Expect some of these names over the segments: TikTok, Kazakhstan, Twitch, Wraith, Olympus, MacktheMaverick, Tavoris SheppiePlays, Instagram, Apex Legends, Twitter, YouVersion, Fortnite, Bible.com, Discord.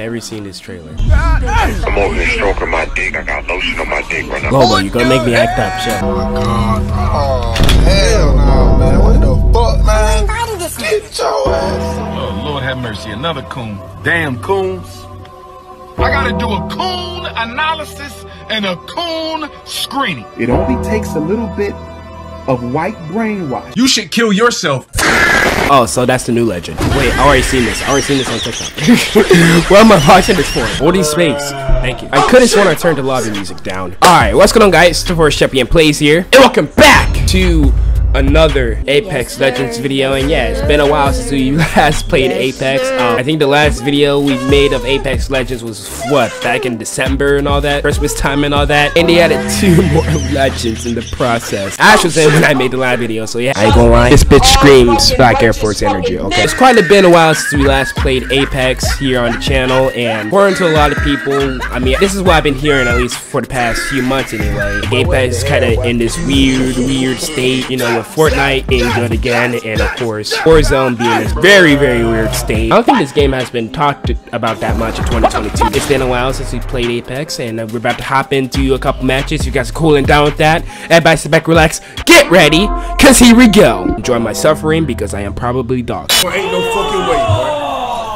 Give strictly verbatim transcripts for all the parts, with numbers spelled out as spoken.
never seen this trailer. I'm over here stroking my dick. I got lotion on my dick right now. Lobo, you gonna make me act up, shit. Oh my god. Oh, hell no, man. What the fuck, man? Get your ass. Oh, Lord have mercy. Another coon. Damn coons. I gotta do a coon analysis and a coon screening. It only takes a little bit of white brainwash. You should kill yourself. Oh, so that's the new legend. Wait, I already seen this. I already seen this on TikTok. What am I watching this for? Boarding space. Thank you. I could have sworn I turned the lobby music down. Alright, what's going on, guys? Tavoris SheppiePlays here. And welcome back to another Apex Legends video. And yeah, it's been a while since we last played Apex. um, I think the last video we made of Apex Legends was what, back in December and all that, Christmas time and all that, and they added two more legends in the process. Ash was in when I made the live video, so yeah, I ain't gonna lie, this bitch screams Black Air Force energy. Okay, it's quite a been a while since we last played Apex here on the channel, and according to a lot of people, I mean, this is what I've been hearing, at least for the past few months anyway, Apex is kind of in this weird weird state, you know, Fortnite ain't good again, and of course Warzone being in this very very weird state. I don't think this game has been talked about that much in twenty twenty-two. It's been a while since we played Apex, and we're about to hop into a couple matches. You guys are cooling down with that. Everybody sit back, relax, get ready, cause here we go. Enjoy my suffering because I am probably dog. Well, ain't no fucking way, boy.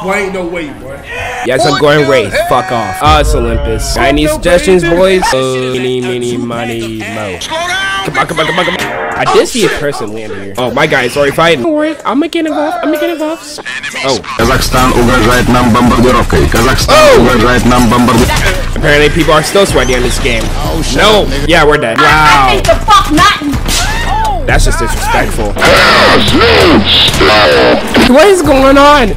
Well, ain't no way, boy. Yes, I'm going Wraith. Fuck off. Uh, it's Olympus. Got any suggestions, boys? Uh, mini, mini, money, mo. Come on, come on, come on, come on. I did see a person land here. Oh, my guy is already fighting. Don't worry, I'm gonna get involved. I'm gonna get involved. Oh. Kazakhstan угрожает нам бомбардировкой. Kazakhstan угрожает нам бомбардировкой. Apparently, people are still sweaty in this game. Oh, shit. No. Yeah, we're dead. Wow. I think the fuck not. That's just disrespectful. What is going on?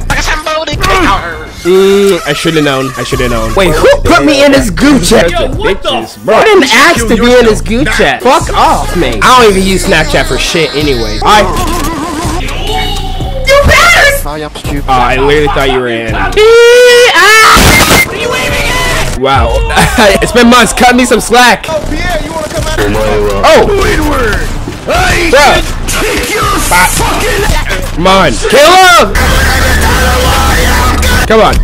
Mm, I should've known. I should've known. Wait, who put me in this goo chat? Yo, what the bitches, bro? I didn't ask to be in this goo chat. Fuck off, man. I don't even use Snapchat for shit anyway. I... You better! Oh, I literally thought you were in. Wow. It's been months. Cut me some slack. Oh, Pierre, you wanna come out? Oh! Leadward! I take your fucking... Come on. Kill him! Come on.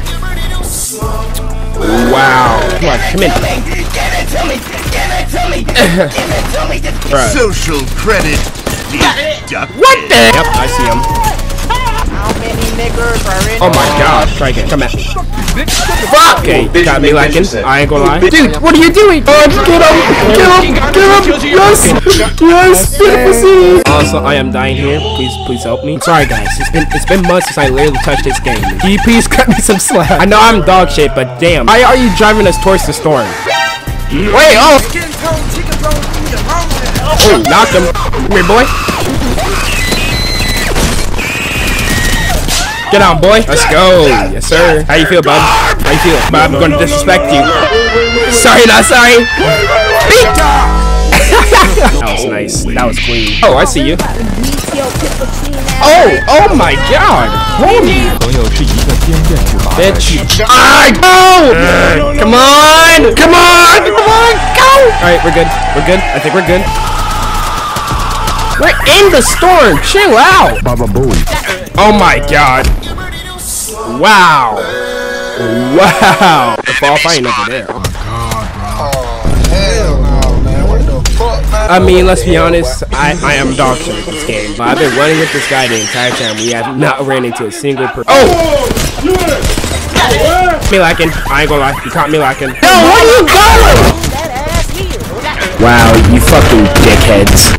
Wow. Come on, come in. Give it to me. Give it to me. Give it to me. Give it to me. Social credit. What the? Yep, I see him. How many niggers are in? Oh my god. Try again. Come at me. Fuck. Okay, got me lacking. I ain't gonna lie. Dude, what are you doing? Oh, get him. Get him. Get him. Yes. Yes. Yes. Also, I am dying here. Please, please help me. I'm sorry, guys. It's been it's been months since I literally touched this game. Can you please cut me some slack? I know I'm dog shit, but damn. Why are you driving us towards the storm? Wait, oh! Oh, knock him. Come here, boy. Get on, boy. Let's go. Yes, sir. How you feel, bub? How you feel? Bob, I'm gonna disrespect you. Sorry, not sorry. Beat. That was nice. That was clean. Oh, I see you. Oh, oh my god. Holy. Bitch. Ah, go! Come on! Come on! Come on! Go! Alright, we're good. We're good. I think we're good. We're in the storm. Chill out. Baba Booey. Oh my god. Wow. Wow. The ball fighting over there. Oh, god, hell. I mean, let's be honest, I, I am dog shit at this game, but I've been running with this guy the entire time. We have not ran into a single person. Oh! Me lacking. I ain't gonna lie, you caught me lacking. Yo, where are you going? Wow, you fucking dickheads.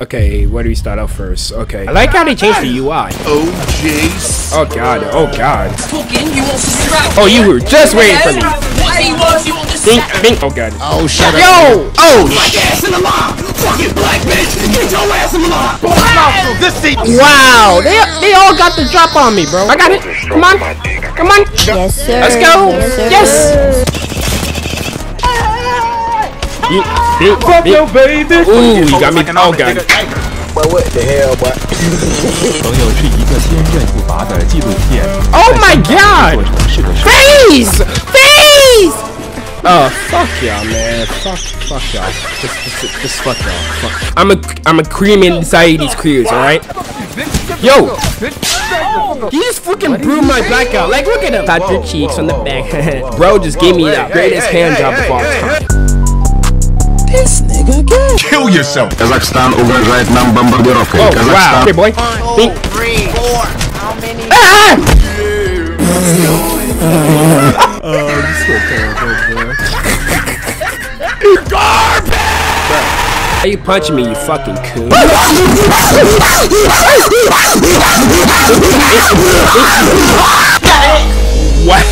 Okay, where do we start out first? Okay. I like how they changed the U I. Oh, jeez. Oh, God. Oh, God. Oh, you were just waiting for me. Bink, bink. Oh god. Oh shut up. Yo! Oh shit. Wow, they they all got the drop on me, bro. I got it. Come on. Come on. Yes, sir. Let's go. Yes. Yes. Fuck your baby. Ooh, you got me. Oh god. What the hell, boy? Oh my god. Freeze! Freeze! Oh, fuck y'all, man. Fuck, fuck y'all. Just, just, just fuck y'all. Fuck. I'm a, I'm a cream inside these crews, alright? Yo! He just freaking blew my back out. Like, look at him. Pat your cheeks on the back. Bro just gave me the greatest hand job of all time. This nigga again. Kill yourself. Kazakhstan over right now. Oh, wow. Okay, boy. Think. Three, four. How many? Ah! Oh, I'm so terrible, bro. Garbage! Why you punching me, you fucking coon? What?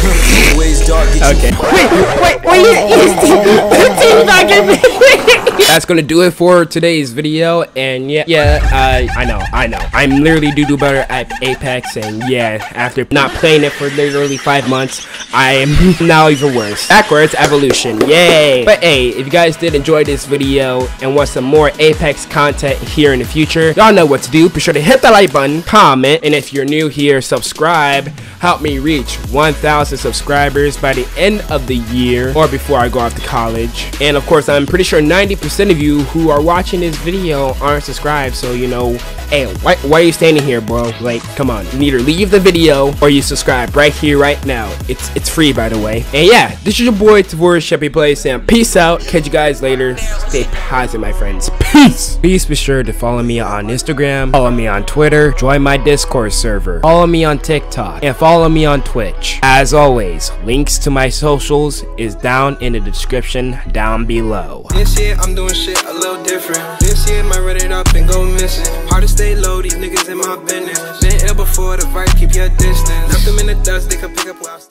Okay. Wait, wait, wait, wait. That's gonna do it for today's video, and yeah, yeah, I, I know, I know. I'm literally do do better at Apex, and yeah, after not playing it for literally five months, I am now even worse. Backwards evolution, yay! But hey, if you guys did enjoy this video and want some more Apex content here in the future, y'all know what to do. Be sure to hit the like button, comment, and if you're new here, subscribe. Help me reach one thousand subscribers by the end of the year or before I go off to college. And of course, I'm pretty sure ninety percent of you who are watching this video aren't subscribed. So, you know, hey, why, why are you standing here, bro? Like, come on. You either leave the video or you subscribe right here, right now. It's it's free, by the way. And yeah, this is your boy, Tavoris SheppiePlays, saying peace out. Catch you guys later. Stay positive, my friends. Peace. Please be sure to follow me on Instagram. Follow me on Twitter. Join my Discord server. Follow me on TikTok. And follow Follow me on Twitch. As always, links to my socials is down in the description down below. This year I'm doing shit a little different. This year might run it up and go missing. Hard to stay low, these niggas in my business. Been ill before the vibe, keep your distance. Left them in the dust, they can pick up lobster.